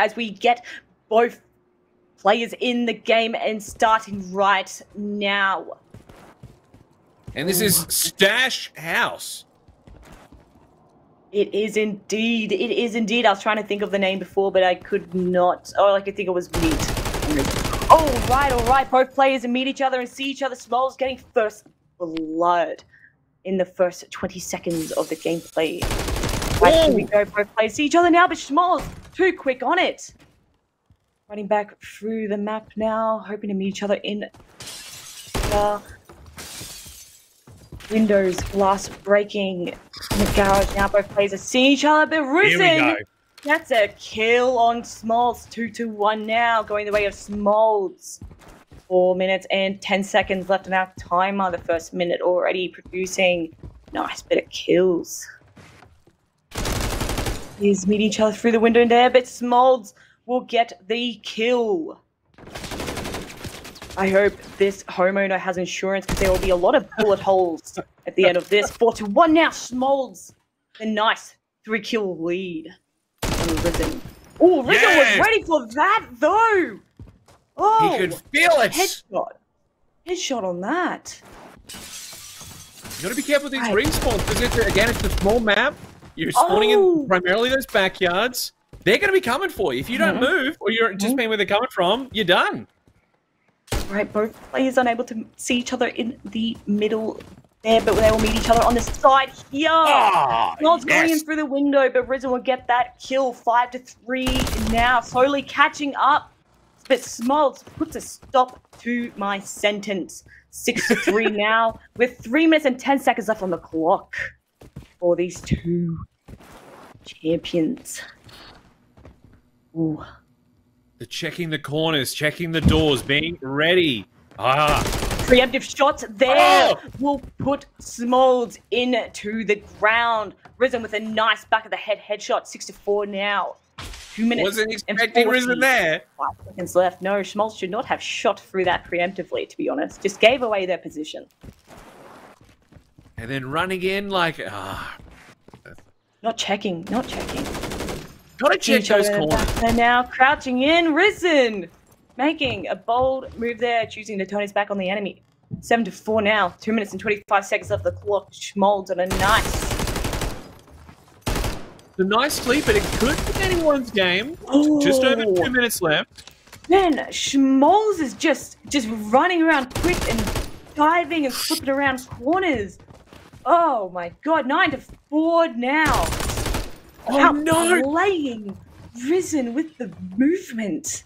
as we get both players in the game and starting right now. And this is Stash House. It is indeed. It is indeed. I was trying to think of the name before, but I could not. All I could think it was meat. All right. Both players meet each other and see each other. SHMOLDS getting first blood in the first 20 seconds of the gameplay. Right, here we go. Both players see each other now, but SHMOLDS too quick on it. Running back through the map now, hoping to meet each other in the windows, glass breaking in the garage. Now both players are seeing each other, but RISENN, that's a kill on SHMOLDS. 2-1 now, going the way of SHMOLDS. 4 minutes and 10 seconds left on our timer. The first minute already producing nice bit of kills. He's meeting each other through the window in there, but SHMOLDS will get the kill. I hope this homeowner has insurance, because there will be a lot of bullet holes at the end of this. 4-1 now, SHMOLDS. A nice 3-kill lead on RISENN. Oh, RISENN was ready for that, though. Oh, he could feel it. Headshot. Headshot on that. You gotta be careful with these ring spawns, because again, it's a small map. You're spawning in primarily those backyards. They're gonna be coming for you. If you don't move, or you're just being where they're coming from, you're done. Right, both players unable to see each other in the middle there, but they will meet each other on the side here. SHMOLDS going in through the window, but RISENN will get that kill. 5-3 now, slowly catching up. But SHMOLDS puts a stop to my sentence. 6-3 now, with 3 minutes and 10 seconds left on the clock for these two champions. Ooh. The checking the corners, checking the doors, being ready. Preemptive shots there will put SHMOLDS into the ground. RISENN with a nice back of the head headshot. 6-4 now. 2 minutes. Wasn't expecting RISENN there. 5 seconds left. No, SHMOLDS should not have shot through that preemptively, to be honest. Just gave away their position. And then running in like not checking. Gotta check those corners. And now crouching in, RISENN making a bold move there, choosing to turn his back on the enemy. 7-4 now, 2 minutes and 25 seconds left the clock. SHMOLDS on a nice lead, but it could be anyone's game. Just over 2 minutes left. Then SHMOLDS is just running around quick and diving and flipping around corners. Oh my god, 9-4 now. Oh no! Playing RISENN with the movement.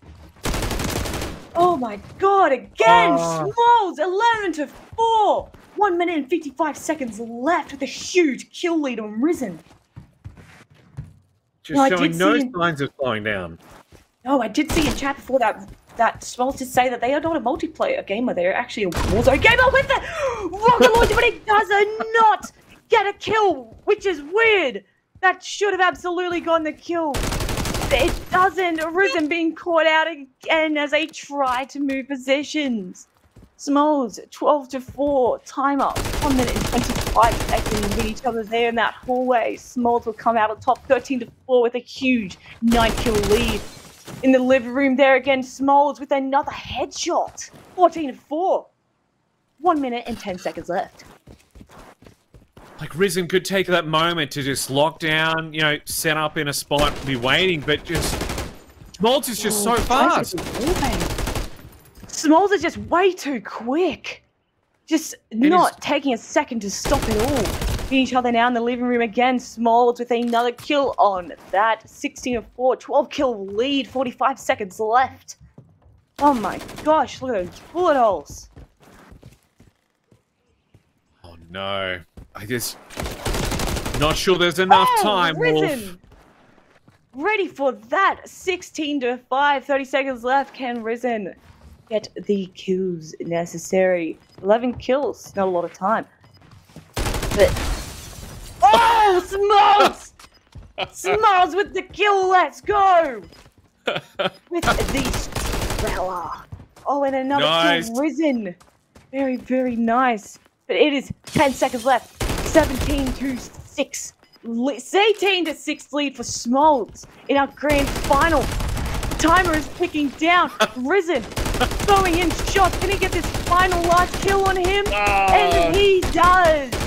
Oh my god! Again, SHMOLDS 11-4. 1 minute and 55 seconds left with a huge kill lead on RISENN. Just showing no signs of slowing down. No, I did see in chat before that SHMOLDS did say that they are not a multiplayer gamer. They are actually a Warzone gamer with the rocket launcher, but it does not get a kill, which is weird. That should have absolutely gone the kill. It doesn't. RISENN being caught out again as they try to move positions. SHMOLDS 12-4 timer. 1 minute and 25 seconds with each other there in that hallway. SHMOLDS will come out on top, 13-4 with a huge 9-kill lead. In the living room there again, SHMOLDS with another headshot. 14-4. 1 minute and 10 seconds left. Like RISENN could take that moment to just lock down, you know, set up in a spot, be waiting, but just SHMOLDS is just so fast. SHMOLDS is just way too quick. Just not taking a second to stop it all. Meeting each other now in the living room again. SHMOLDS with another kill on that. 16-4, 12-kill lead, 45 seconds left. Oh my gosh, look at those bullet holes. Oh no. I just not sure there's enough time. RISENN ready for that. 16-5, 30 seconds left. Can RISENN get the kills necessary? 11 kills, not a lot of time. But SHMOLDS! SHMOLDS with the kill. Let's go with the Strela. Oh, and another kill, RISENN. Very, very nice. But it is 10 seconds left. 17-6. 18-6 lead for SHMOLDS in our grand final. timer is ticking down. Risen throwing in shots. Can he get this final last kill on him? And he does.